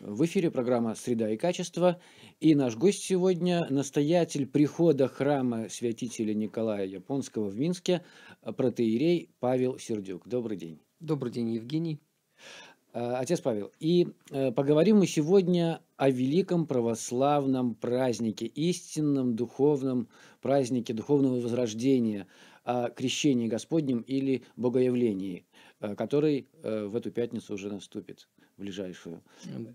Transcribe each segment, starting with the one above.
В эфире программа «Среда и качество». И наш гость сегодня – настоятель прихода храма святителя Николая Японского в Минске, протоиерей Павел Сердюк. Добрый день. Добрый день, Евгений. Отец Павел, и поговорим мы сегодня о великом православном празднике, истинном духовном празднике духовного возрождения, о Крещении Господнем или Богоявлении, который в эту пятницу уже наступит, ближайшую.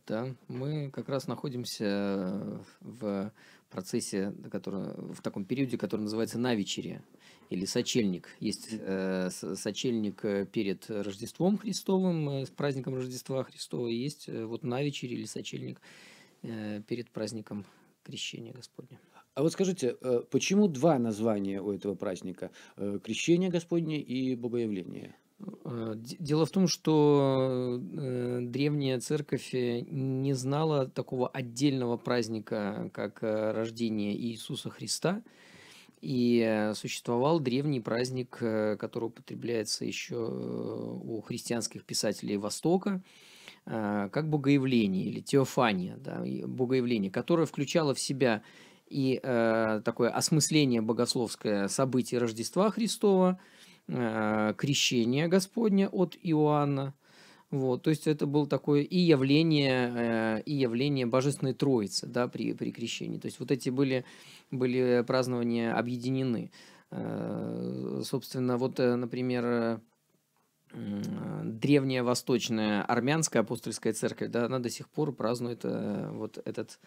Да, мы как раз находимся в процессе, в таком периоде, который называется навечерие или сочельник. Есть сочельник перед Рождеством Христовым, с праздником Рождества Христова, и есть вот навечерие или сочельник перед праздником Крещения Господня. А вот скажите, почему два названия у этого праздника? Крещение Господне и Богоявление? Дело в том, что древняя церковь не знала такого отдельного праздника, как рождение Иисуса Христа, и существовал древний праздник, который употребляется еще у христианских писателей Востока, как Богоявление или Теофания, да, Богоявление, которое включало в себя и такое осмысление богословское событий Рождества Христова, Крещение Господня от Иоанна. Вот, то есть это было такое и явление Божественной Троицы, да, при крещении. То есть вот эти были празднования объединены. Собственно, вот, например, древняя восточная армянская апостольская церковь, да, она до сих пор празднует вот этот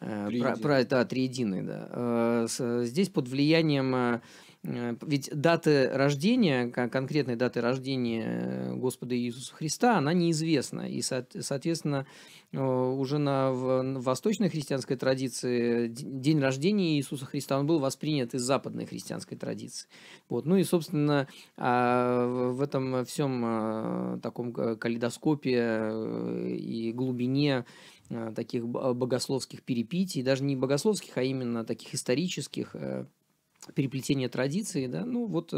триединый. Да. Здесь под влиянием... Ведь даты рождения, конкретной даты рождения Господа Иисуса Христа, она неизвестна. И, соответственно, уже в восточной христианской традиции день рождения Иисуса Христа, он был воспринят из западной христианской традиции. Вот. Ну и, собственно, в этом всем таком калейдоскопе и глубине таких богословских перепитий, даже не богословских, а именно таких исторических, переплетение традиций, да, ну вот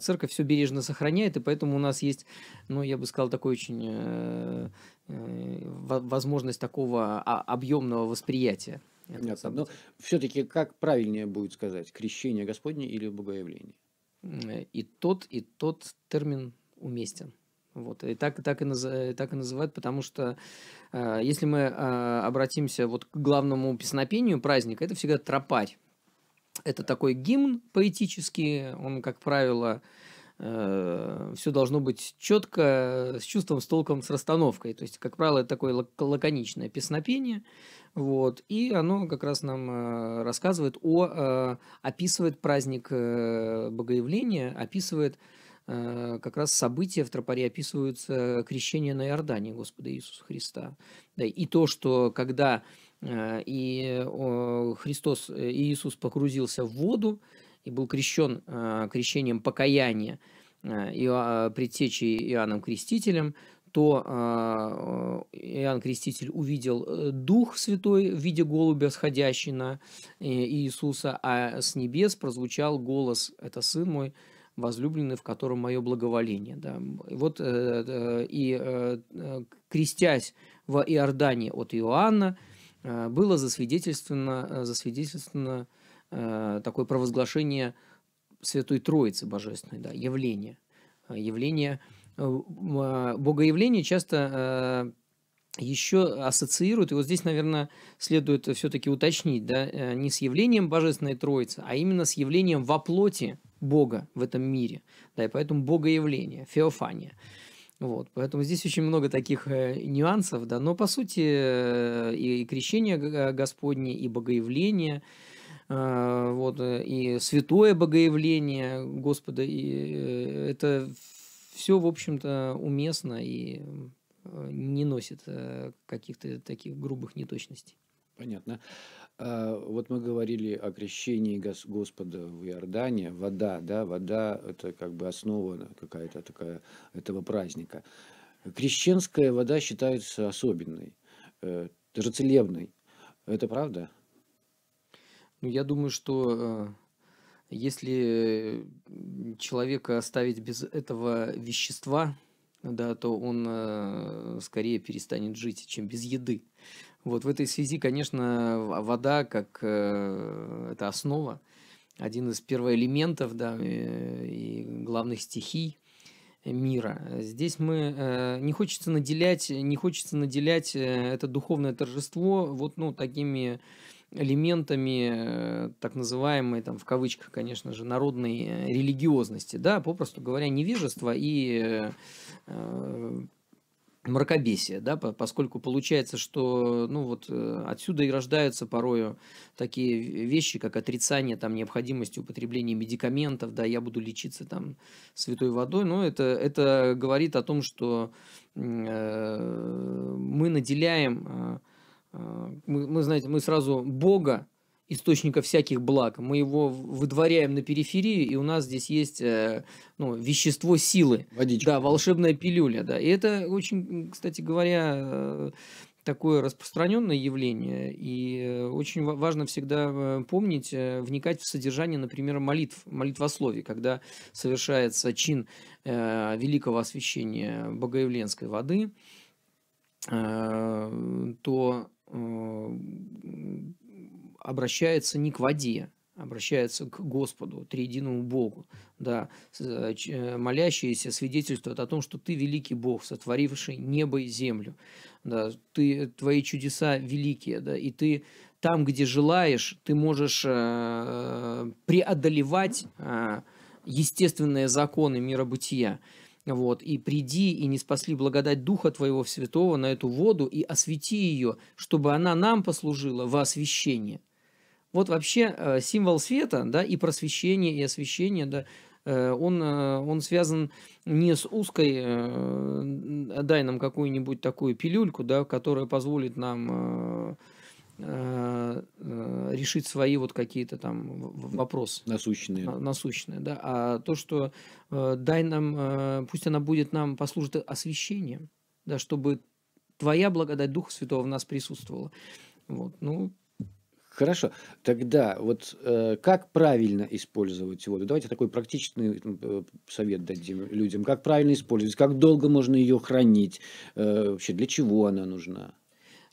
церковь все бережно сохраняет, и поэтому у нас есть, ну, я бы сказал, такой очень возможность такого объемного восприятия. Понятно. Но все-таки как правильнее будет сказать, крещение Господне или богоявление? И тот термин уместен. Вот. И так и называют, потому что если мы обратимся вот к главному песнопению праздника, это всегда тропарь. Это такой гимн поэтический, он, как правило, все должно быть четко, с чувством, с толком, с расстановкой. То есть, как правило, это такое лаконичное песнопение, вот, и оно как раз нам рассказывает, описывает праздник Богоявления, описывает как раз события в тропаре, описываются крещение на Иордане Господа Иисуса Христа. Да, и то, что когда... И Христос, Иисус погрузился в воду и был крещен крещением покаяния предтечей Иоанном Крестителем, то Иоанн Креститель увидел Дух Святой в виде голубя, сходящий на Иисуса, а с небес прозвучал голос «Это Сын мой, возлюбленный, в котором мое благоволение». Да. Вот, крестясь в Иордане от Иоанна, было засвидетельствовано такое провозглашение Святой Троицы Божественной, да, явление. Богоявление часто еще ассоциируют, и вот здесь, наверное, следует все-таки уточнить, да, не с явлением Божественной Троицы, а именно с явлением во плоти Бога в этом мире, да, и поэтому Богоявление, Феофания. Вот, поэтому здесь очень много таких нюансов, да, но по сути и крещение Господне, и богоявление, вот, и святое богоявление Господа, и это все, в общем-то, уместно и не носит каких-то таких грубых неточностей. Понятно. Вот мы говорили о крещении Господа в Иордане. Вода, да, вода – это как бы основа какая-то такая этого праздника. Крещенская вода считается особенной, даже целебной. Это правда? Ну, я думаю, что если человека оставить без этого вещества, да, то он скорее перестанет жить, чем без еды. Вот в этой связи, конечно, вода, как это основа, один из первоэлементов, да, и главных стихий мира. Здесь мы не хочется наделять это духовное торжество вот, ну, такими элементами так называемой, там, в кавычках, конечно же, народной религиозности, да, попросту говоря, невежества и мракобесие, да, поскольку получается, что, ну, вот отсюда и рождаются порою такие вещи, как отрицание там необходимости употребления медикаментов, да, я буду лечиться там святой водой, но это говорит о том, что мы наделяем, знаете, мы сразу Бога, источника всяких благ, мы его выдворяем на периферии, и у нас здесь есть, ну, вещество силы, водичка. Да, волшебная пилюля, да, и это очень, кстати говоря, такое распространенное явление, и очень важно всегда помнить, вникать в содержание, например, молитвословий, когда совершается чин великого освящения богоявленской воды, то обращается не к воде, обращается к Господу, триединому Богу. Да. Молящиеся свидетельствуют о том, что ты великий Бог, сотворивший небо и землю. Да. Твои чудеса великие, да. И ты там, где желаешь, ты можешь преодолевать естественные законы мира бытия. Вот, и приди, и не спасли благодать Духа Твоего Святого на эту воду, и освети ее, чтобы она нам послужила во освящение. Вот вообще символ света, да, и просвещение, и освящение, да, он связан не с узкой, дай нам какую-нибудь такую пилюльку, да, которая позволит нам решить свои вот какие-то там вопросы. Насущные, да. А то, что дай нам, пусть она будет нам, послужит освящением, да, чтобы Твоя благодать Духа Святого в нас присутствовала. Вот, ну... Хорошо. Тогда вот как правильно использовать воду? Давайте такой практичный совет дадим людям. Как правильно использовать? Как долго можно ее хранить? Вообще для чего она нужна?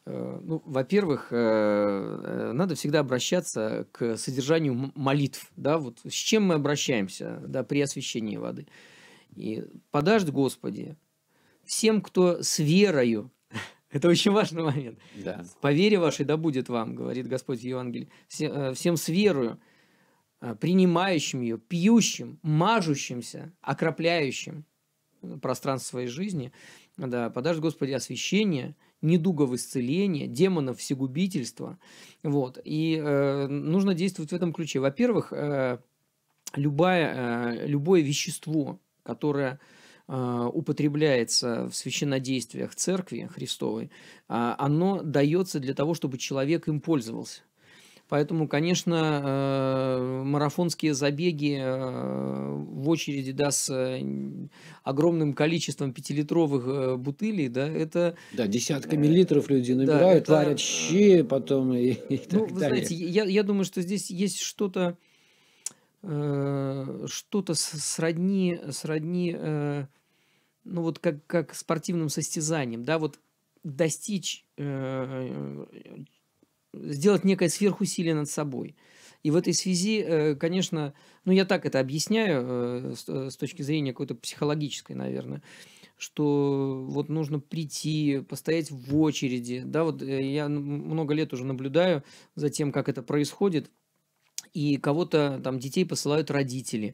Ну, во-первых, надо всегда обращаться к содержанию молитв. Да? Вот с чем мы обращаемся, да, при освящении воды? И «Подашь, Господи, всем, кто с верою». Это очень важный момент. Да. «По вере вашей да будет вам», говорит Господь в Евангелии. «Всем с верою, принимающим ее, пьющим, мажущимся, окропляющим пространство своей жизни». Да, «Подашь, Господи, освящение, недугов исцеления, демонов всегубительства». Вот. И нужно действовать в этом ключе. Во-первых, любое вещество, которое употребляется в священнодействиях Церкви Христовой, оно дается для того, чтобы человек им пользовался. Поэтому, конечно, марафонские забеги в очереди, да, с огромным количеством 5-литровых бутылей, да, это... Да, десятками литров люди набирают, да, это... варят щи потом и так далее. Ну, вы знаете, я думаю, что здесь есть что-то сродни, ну, вот как спортивным состязанием, да, вот достичь... сделать некое сверхусилие над собой. И в этой связи, конечно, ну, я так это объясняю с точки зрения какой-то психологической, наверное, что вот нужно прийти, постоять в очереди. Да, вот я много лет уже наблюдаю за тем, как это происходит, и кого-то там детей посылают родители,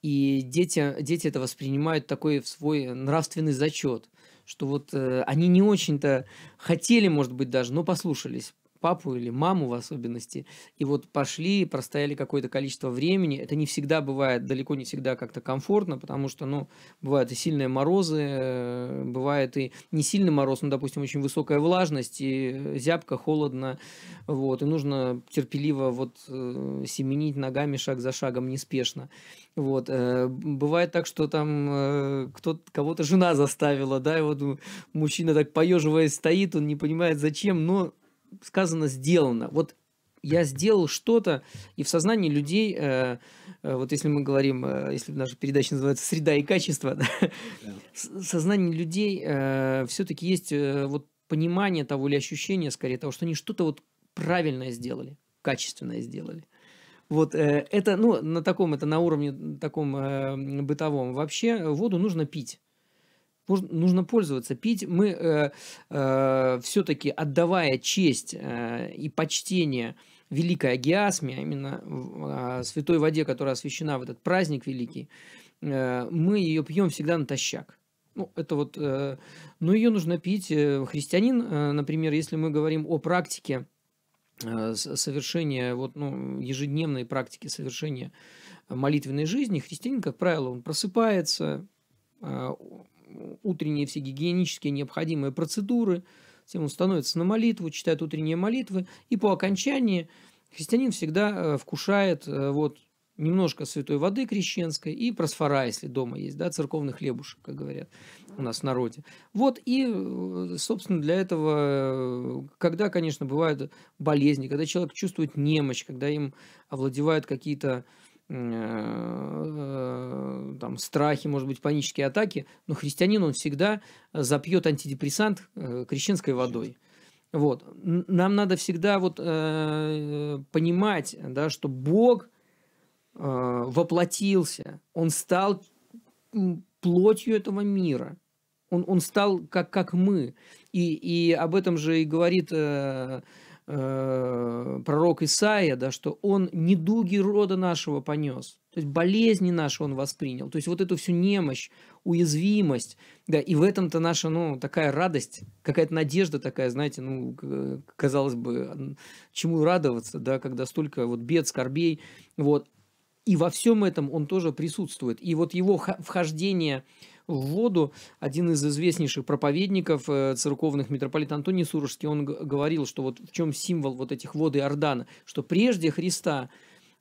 и дети это воспринимают такой в свой нравственный зачет, что вот они не очень-то хотели, может быть, даже, но послушались папу или маму в особенности, и вот пошли, простояли какое-то количество времени. Это не всегда бывает, далеко не всегда как-то комфортно, потому что, ну, бывают и сильные морозы, бывает и не сильный мороз, но, допустим, очень высокая влажность, и зябко, холодно, вот, и нужно терпеливо вот семенить ногами шаг за шагом, неспешно. Вот. Бывает так, что там кого-то жена заставила, да, и вот мужчина так поеживаясь стоит, он не понимает зачем, но сказано, сделано. Вот я сделал что-то, и в сознании людей, вот если мы говорим, если наша передача называется «Среда и качество», да, в сознании людей все-таки есть вот понимание того или ощущение, скорее, того, что они что-то вот правильное сделали, качественное сделали. Вот это, ну, на таком, это на уровне таком бытовом. Вообще воду нужно пить. Нужно пользоваться, пить. Мы все-таки, отдавая честь и почтение великой агиасме, именно святой воде, которая освящена в этот праздник великий, мы ее пьем всегда натощак. Ну, это вот, но ее нужно пить. Христианин, например, если мы говорим о практике совершения, вот, ну, ежедневной практики совершения молитвенной жизни, христианин, как правило, он просыпается, утренние все гигиенические необходимые процедуры, всем он становится на молитву, читает утренние молитвы, и по окончании христианин всегда вкушает вот немножко святой воды крещенской и просфора, если дома есть, да, церковный хлебушек, как говорят у нас в народе. Вот, и, собственно, для этого, когда, конечно, бывают болезни, когда человек чувствует немощь, когда им овладевают какие-то там страхи, может быть, панические атаки, но христианин, он всегда запьет антидепрессант крещенской водой. Вот. Нам надо всегда вот, понимать, да, что Бог воплотился, Он стал плотью этого мира, Он стал как мы. И об этом же и говорит пророк Исаия, да, что он недуги рода нашего понес, то есть болезни наши он воспринял, то есть вот эту всю немощь, уязвимость, да, и в этом-то наша, ну, такая радость, какая-то надежда такая, знаете, ну, казалось бы, чему радоваться, да, когда столько вот бед, скорбей, вот, и во всем этом он тоже присутствует, и вот его вхождение в воду, один из известнейших проповедников церковных, митрополит Антоний Сурожский, он говорил, что вот в чем символ вот этих вод Иордана, что прежде Христа,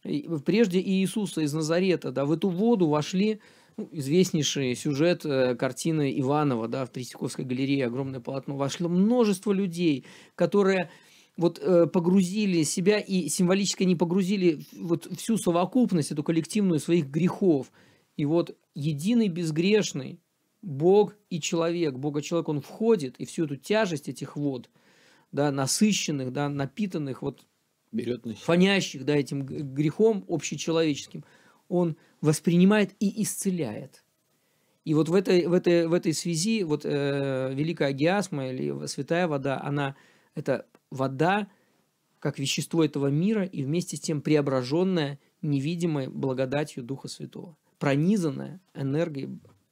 прежде Иисуса из Назарета, да, в эту воду вошли, ну, известнейший сюжет картины Иванова, да, в Третьяковской галерее, огромное полотно, вошло множество людей, которые вот погрузили себя и символически не погрузили вот всю совокупность, эту коллективную своих грехов. И вот единый безгрешный Бог и человек, Бога-человек, он входит, и всю эту тяжесть этих вод, да, насыщенных, да, напитанных, вот, фонящих, да, этим грехом общечеловеческим, он воспринимает и исцеляет. И вот в этой связи вот, великая агиасма или святая вода, она это вода как вещество этого мира и вместе с тем преображенная невидимой благодатью Духа Святого, пронизанная энергией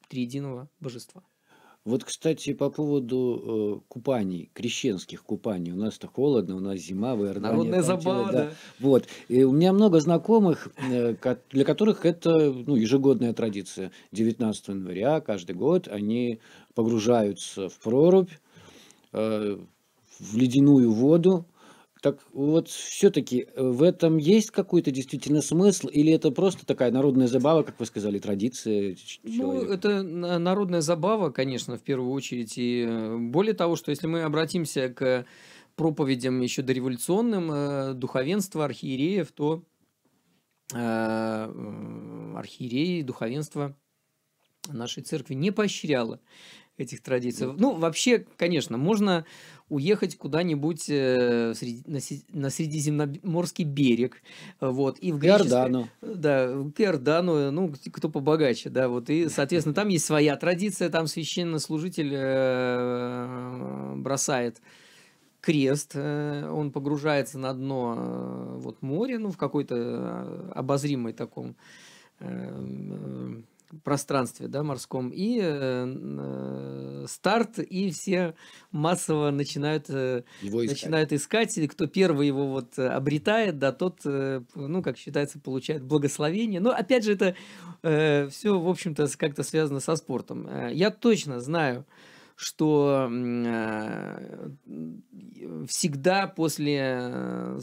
триединого божества. Вот, кстати, по поводу купаний, крещенских купаний. У нас-то холодно, у нас зима, в Иордане. Народная забава, да. Вот. И у меня много знакомых, для которых это, ну, ежегодная традиция. 19 января каждый год они погружаются в прорубь, в ледяную воду. Так вот, все-таки в этом есть какой-то действительно смысл, или это просто такая народная забава, как вы сказали, традиция человека? Ну, это народная забава, конечно, в первую очередь. И более того, что если мы обратимся к проповедям еще дореволюционным духовенства архиереев, то архиереи, духовенство нашей церкви не поощряло этих традиций. Ну, вообще, конечно, можно уехать куда-нибудь на Средиземноморский берег. Вот, и в Кердану. Да, в Кердану, ну, кто побогаче, да, вот, и, соответственно, там есть своя традиция, там священнослужитель бросает крест, он погружается на дно вот моря, ну, в какой-то обозримой таком пространстве, да, морском, и старт, и все массово начинают искать, и кто первый его вот обретает, да, тот, ну, как считается, получает благословение. Но, опять же, это все, в общем-то, как-то связано со спортом. Я точно знаю, что всегда после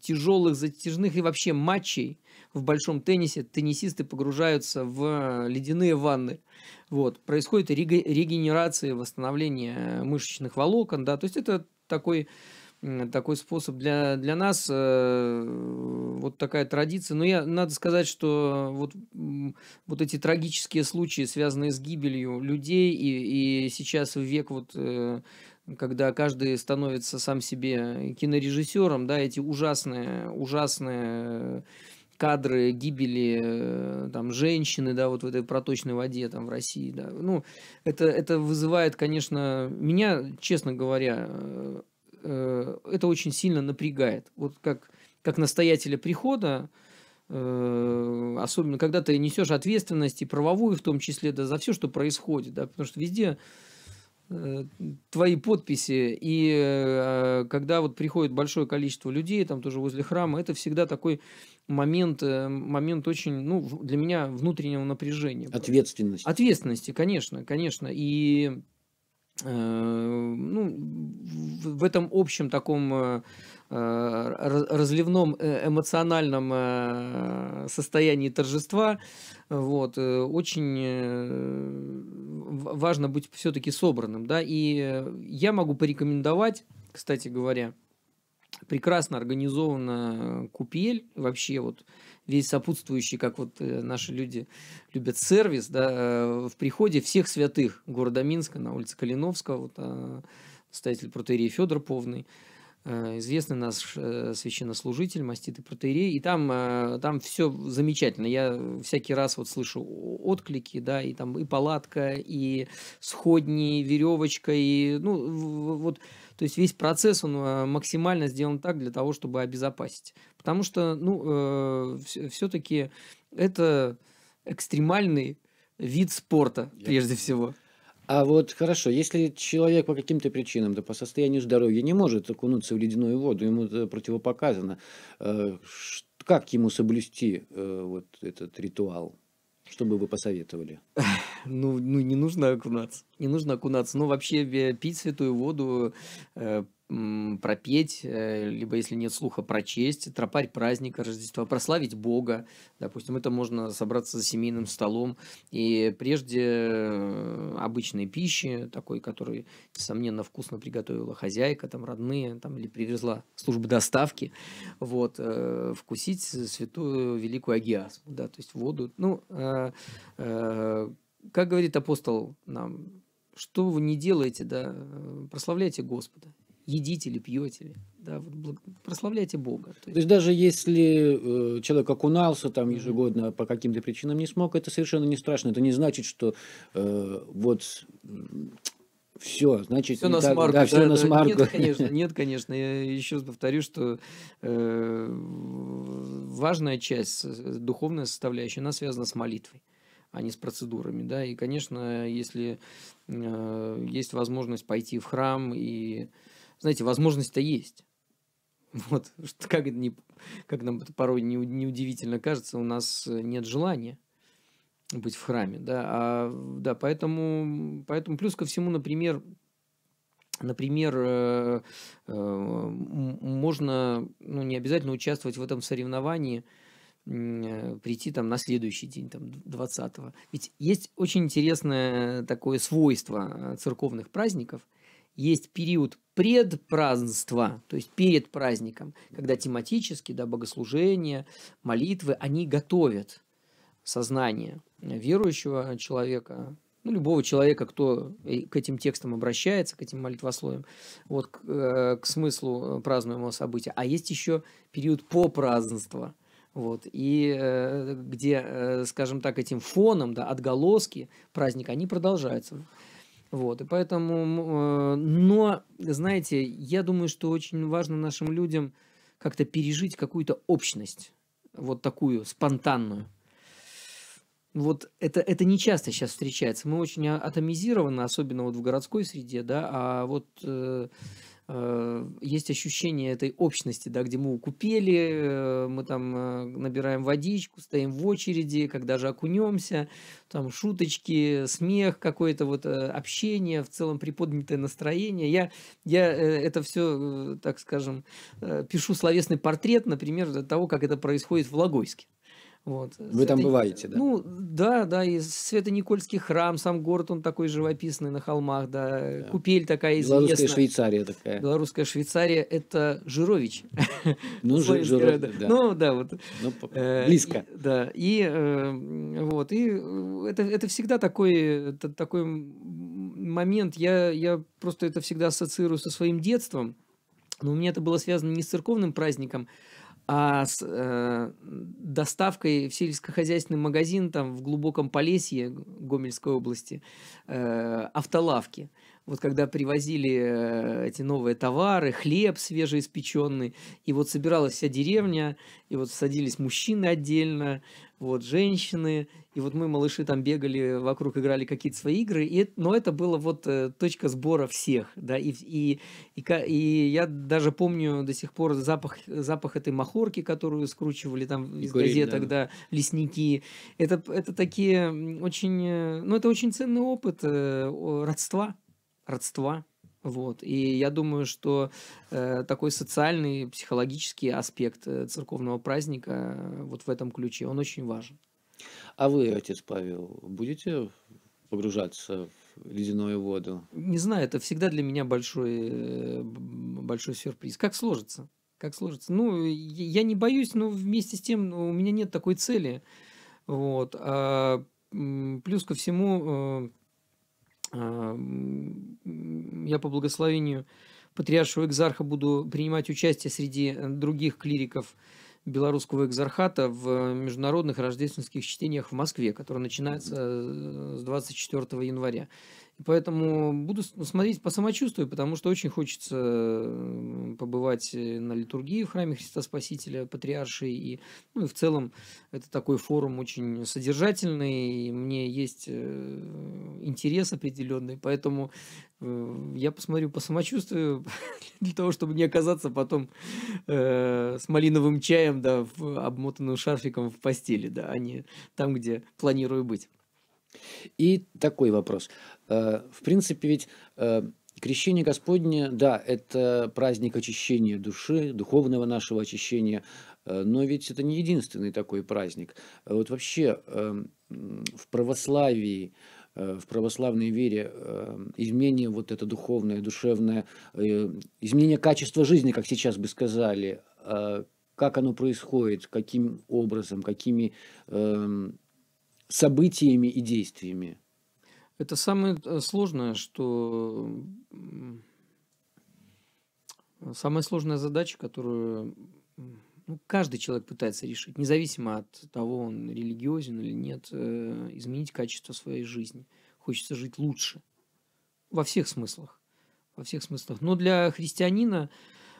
тяжелых затяжных и вообще матчей в большом теннисе теннисисты погружаются в ледяные ванны. Вот. Происходит регенерация, восстановление мышечных волокон. Да? То есть это такой такой способ для нас, вот такая традиция. Но надо сказать, что вот эти трагические случаи, связанные с гибелью людей, и сейчас век, когда каждый становится сам себе кинорежиссером, да, эти ужасные кадры гибели там женщины, да, вот в этой проточной воде там в России, да, ну это вызывает, конечно, меня, честно говоря, это очень сильно напрягает. Вот как настоятеля прихода, особенно когда ты несешь ответственность и правовую, в том числе, да, за все, что происходит, да, потому что везде твои подписи, и когда вот приходит большое количество людей, там тоже возле храма, это всегда такой момент очень, для меня внутреннего напряжения. Ответственности. Ответственности, конечно. И в этом общем таком разливном эмоциональном состоянии торжества очень важно быть все-таки собранным, да, и я могу порекомендовать, кстати говоря, прекрасно организована купель, вообще весь сопутствующий, как наши люди любят сервис, да, в приходе всех святых города Минска на улице Калиновска, настоятель протоиерей Фёдор Повный, известный наш священнослужитель, маститый протоиерей, и там все замечательно. Я всякий раз слышу отклики, да, и там и палатка, и сходни, и веревочка, и то есть весь процесс он максимально сделан так для того, чтобы обезопасить, потому что все-таки это экстремальный вид спорта прежде всего. А хорошо, если человек по каким-то причинам, да по состоянию здоровья, не может окунуться в ледяную воду, ему это противопоказано, как ему соблюсти этот ритуал? Что бы вы посоветовали? Не нужно окунаться. Не нужно окунаться. Вообще пить святую воду, пропеть, либо, если нет слуха, прочесть, тропарь праздника Рождества, прославить Бога. Допустим, это можно собраться за семейным столом. И прежде обычной пищи, такой, которую, несомненно, вкусно приготовила хозяйка, родные, или привезла служба доставки, вкусить святую великую агиасму, да, то есть воду. Как говорит апостол нам, что вы не делаете, да, прославляйте Господа. Едите или пьете, да, прославляйте Бога. То есть даже если человек окунался ежегодно, по каким-то причинам не смог, это совершенно не страшно. Это не значит, что все, значит, все на смарку. Да, все на смарку. Нет, конечно. Я еще раз повторю, что важная часть, духовная составляющая, она связана с молитвой, а не с процедурами, да, и, конечно, если есть возможность пойти в храм, и, знаете, возможность-то есть, как нам это порой неудивительно кажется, у нас нет желания быть в храме, да, поэтому плюс ко всему, например, можно, не обязательно участвовать в этом соревновании, прийти на следующий день, 20-го. Ведь есть очень интересное такое свойство церковных праздников. Есть период предпразднства, то есть перед праздником, когда тематически, да, богослужения, молитвы, они готовят сознание верующего человека, любого человека, кто к этим текстам обращается, к этим молитвословиям, к смыслу празднуемого события. А есть еще период попразднства. И где, скажем так, этим фоном, да, отголоски праздника, они продолжаются. И поэтому, знаете, я думаю, что очень важно нашим людям как-то пережить какую-то общность, такую спонтанную. Это не часто сейчас встречается. Мы очень атомизированы, особенно в городской среде, да, есть ощущение этой общности, да, где мы укупели, мы набираем водичку, стоим в очереди, когда же окунемся, шуточки, смех, какое-то общение, в целом приподнятое настроение. Я это все, так скажем, пишу словесный портрет, например, того, как это происходит в Логойске. Вот. Вы там бываете, да? Ну, да, и Свято-Никольский храм, сам город, он такой живописный на холмах, да, купель такая известная. Белорусская Швейцария такая. Белорусская Швейцария, это Жирович. Ну, Жирович, да. Ну, да, вот. Близко. Да, и вот, и это всегда такой момент, я просто это всегда ассоциирую со своим детством, но у меня это было связано не с церковным праздником, а с доставкой в сельскохозяйственный магазин там в глубоком Полесье Гомельской области автолавки. Вот когда привозили эти новые товары, хлеб свежеиспеченный, и вот собиралась вся деревня, и вот садились мужчины отдельно, вот женщины, и вот мы, малыши, там бегали вокруг, играли какие-то свои игры, но это была вот точка сбора всех, да, и я даже помню до сих пор запах этой махорки, которую скручивали там из газеток, да, лесники, это такие очень, ну, это очень ценный опыт родства, вот, и я думаю, что такой социальный, психологический аспект церковного праздника вот в этом ключе, он очень важен. А вы, отец Павел, будете погружаться в ледяную воду? Не знаю, это всегда для меня большой сюрприз. Как сложится? Как сложится? Ну, я не боюсь, но вместе с тем у меня нет такой цели, вот, а плюс ко всему... Я по благословению патриаршего экзарха буду принимать участие среди других клириков белорусского экзархата в международных рождественских чтениях в Москве, которые начинаются с 24 января. И поэтому буду смотреть по самочувствию, потому что очень хочется побывать на литургии в храме Христа Спасителя, патриаршей. И, ну, и в целом это такой форум очень содержательный, и мне есть интерес определенный, поэтому... Я посмотрю по самочувствию, для того, чтобы не оказаться потом с малиновым чаем, да, обмотанным шарфиком в постели, да, а не там, где планирую быть. И такой вопрос. В принципе, ведь Крещение Господне, да, это праздник очищения души, духовного нашего очищения, но ведь это не единственный такой праздник. Вот вообще в православии, в православной вере изменение вот это духовное, душевное, изменение качества жизни, как сейчас бы сказали, как оно происходит, каким образом, какими событиями и действиями? Это самое сложное, что... Самая сложная задача, которую, ну, каждый человек пытается решить, независимо от того, он религиозен или нет, изменить качество своей жизни. Хочется жить лучше. Во всех смыслах. Во всех смыслах. Но для христианина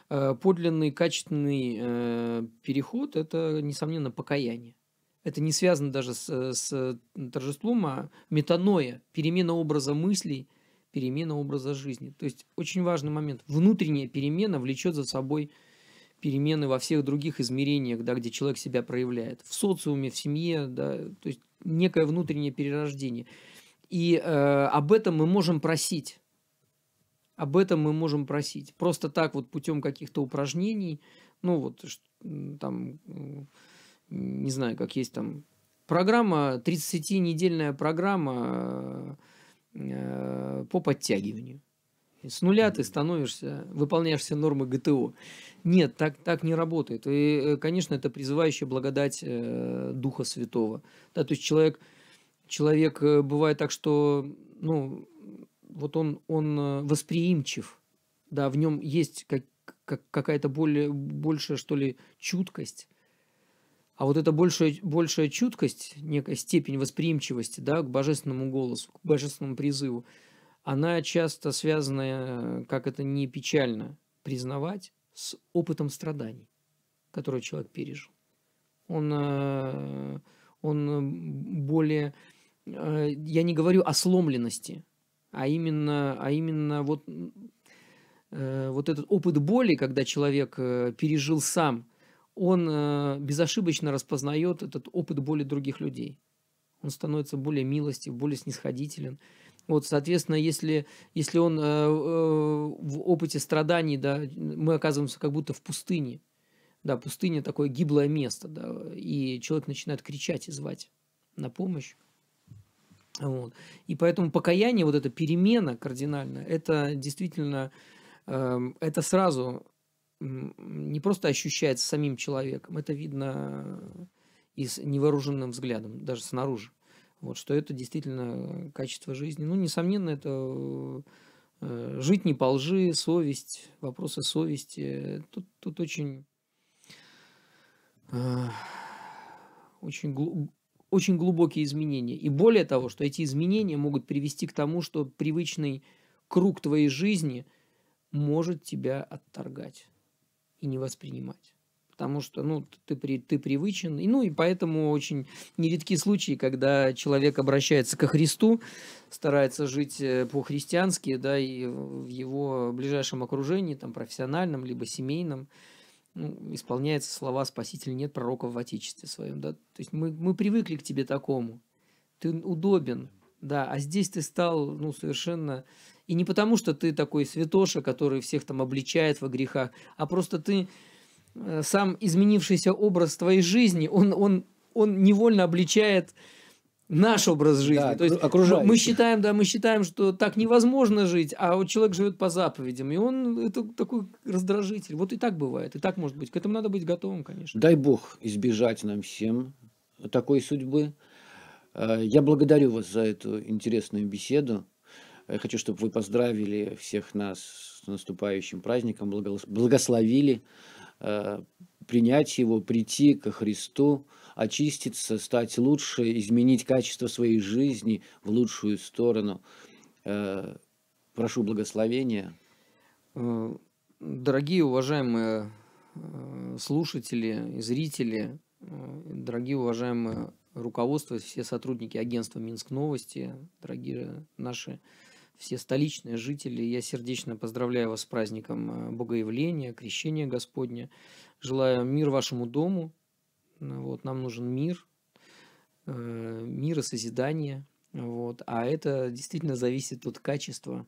подлинный, качественный переход – это, несомненно, покаяние. Это не связано даже с торжеством, а метаноя, перемена образа мыслей, перемена образа жизни. То есть очень важный момент. Внутренняя перемена влечет за собой перемены во всех других измерениях, да, где человек себя проявляет. В социуме, в семье, да, то есть некое внутреннее перерождение. И об этом мы можем просить. Об этом мы можем просить. Просто так вот путем каких-то упражнений, ну вот там, не знаю, как есть там программа, 30-недельная программа по подтягиванию. С нуля ты становишься, выполняешь все нормы ГТО. Нет, так не работает. И, конечно, это призывающая благодать Духа Святого. Да, то есть человек бывает так, что, ну, вот он восприимчив, да, в нем есть какая-то большая, что ли, чуткость. А вот эта большая чуткость, некая степень восприимчивости, да, к божественному голосу, к божественному призыву, она часто связана, как это не печально признавать, с опытом страданий, которые человек пережил. Он более... Я не говорю о сломленности, а именно вот этот опыт боли, когда человек пережил сам, он безошибочно распознает этот опыт боли других людей. Он становится более милостив, более снисходителен. Вот, соответственно, если он в опыте страданий, да, мы оказываемся как будто в пустыне, Да, пустыня – такое гиблое место, да, и человек начинает кричать и звать на помощь. Вот. И поэтому покаяние, вот эта перемена кардинальная, это действительно, это сразу не просто ощущается самим человеком, это видно и с невооруженным взглядом, даже снаружи. Вот, что это действительно качество жизни. Ну, несомненно, это жить не по лжи, совесть, вопросы совести. Тут очень глубокие изменения. И более того, что эти изменения могут привести к тому, что привычный круг твоей жизни может тебя отторгать и не воспринимать. Потому что ну, ты привычен. И, ну, и поэтому очень нередки случаи, когда человек обращается ко Христу, старается жить по-христиански, да, и в его ближайшем окружении, там, профессиональном, либо семейном, ну, исполняются слова «Спаситель нет пророков в Отечестве своем». Да? То есть мы привыкли к тебе такому. Ты удобен. Да, а здесь ты стал ну, совершенно... И не потому, что ты такой святоша, который всех там обличает во грехах, а просто ты... Сам изменившийся образ твоей жизни, он невольно обличает наш образ жизни. Да, то есть мы считаем, что так невозможно жить, а вот человек живет по заповедям, и он это такой раздражитель. Вот и так бывает, и так может быть. К этому надо быть готовым, конечно. Дай Бог избежать нам всем такой судьбы. Я благодарю вас за эту интересную беседу. Я хочу, чтобы вы поздравили всех нас с наступающим праздником, благословили принять его, прийти ко Христу, очиститься, стать лучше, изменить качество своей жизни в лучшую сторону. Прошу благословения. Дорогие уважаемые слушатели, зрители, дорогие уважаемые руководство, все сотрудники агентства «Минск Новости», дорогие наши все столичные жители, я сердечно поздравляю вас с праздником Богоявления, Крещения Господня. Желаю мир вашему дому. Вот, нам нужен мир, мир и созидание. Вот. А это действительно зависит от качества.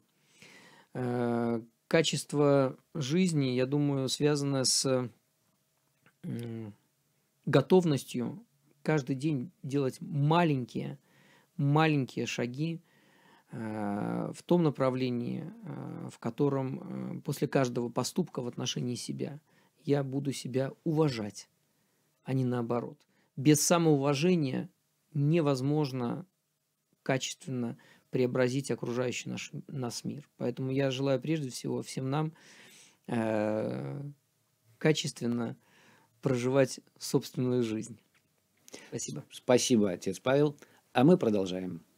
Качество жизни, я думаю, связано с готовностью каждый день делать маленькие шаги, в том направлении, в котором после каждого поступка в отношении себя я буду себя уважать, а не наоборот. Без самоуважения невозможно качественно преобразить окружающий нас мир. Поэтому я желаю прежде всего всем нам качественно проживать собственную жизнь. Спасибо. Спасибо, отец Павел. А мы продолжаем.